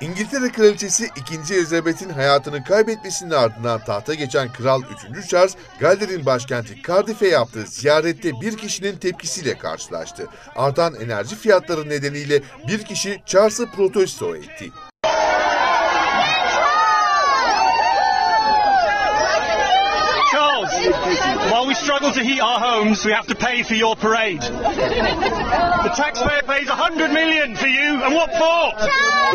İngiltere Kraliçesi 2. Elizabeth'in hayatını kaybetmesinin ardından tahta geçen Kral 3. Charles, Galler'in başkenti Cardiff'e yaptığı ziyarette bir kişinin tepkisiyle karşılaştı. Artan enerji fiyatları nedeniyle bir kişi Charles'ı protesto etti. Charles, while we struggle to heat our homes, we have to pay for your parade. The taxpayer pays 100 million for you, and what for?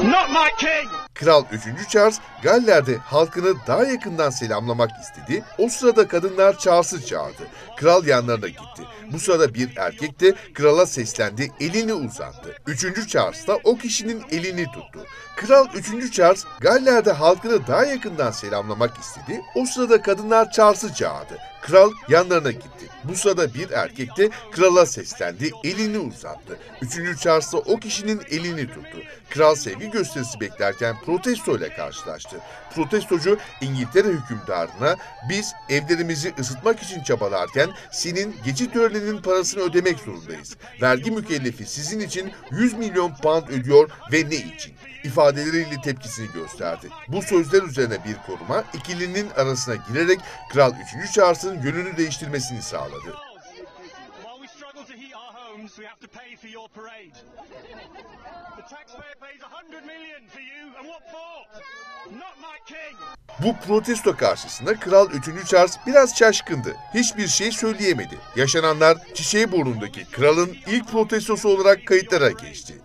Not my king. Kral 3. Charles, Galler'de halkını daha yakından selamlamak istedi. O sırada kadınlar Charles'ı çağırdı. Kral yanlarına gitti. Bu sırada bir erkek de krala seslendi, elini uzattı. 3. Charles da o kişinin elini tuttu. Kral 3. Charles, Galler'de halkını daha yakından selamlamak istedi. O sırada kadınlar Charles'ı çağırdı. Kral yanlarına gitti. Bu sırada bir erkek de krala seslendi, elini uzattı. 3. Charles da o kişinin elini tuttu. Kral sevgi gösterisi beklerken protesto ile karşılaştı. Protestocu İngiltere hükümdarına, "Biz evlerimizi ısıtmak için çabalarken senin geçit öğreninin parasını ödemek zorundayız. Vergi mükellefi sizin için 100 milyon pound ödüyor ve ne için?" ifadeleriyle tepkisini gösterdi. Bu sözler üzerine bir koruma ikilinin arasına girerek Kral 3. Charles'ın yönünü değiştirmesini sağladı. Bu protesto karşısında Kral 3. Charles biraz şaşkındı. Hiçbir şey söyleyemedi. Yaşananlar çiçeği burnundaki kralın ilk protestosu olarak kayıtlara geçti.